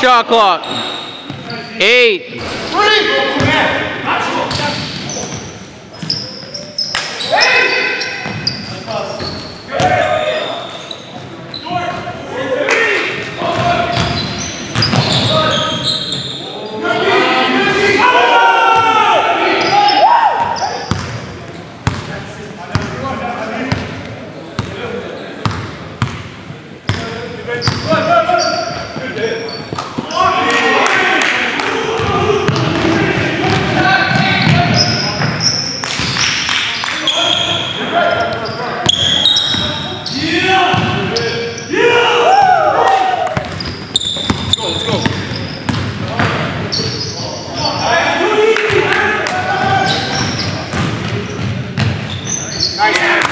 shot clock. 8. 3. Nice.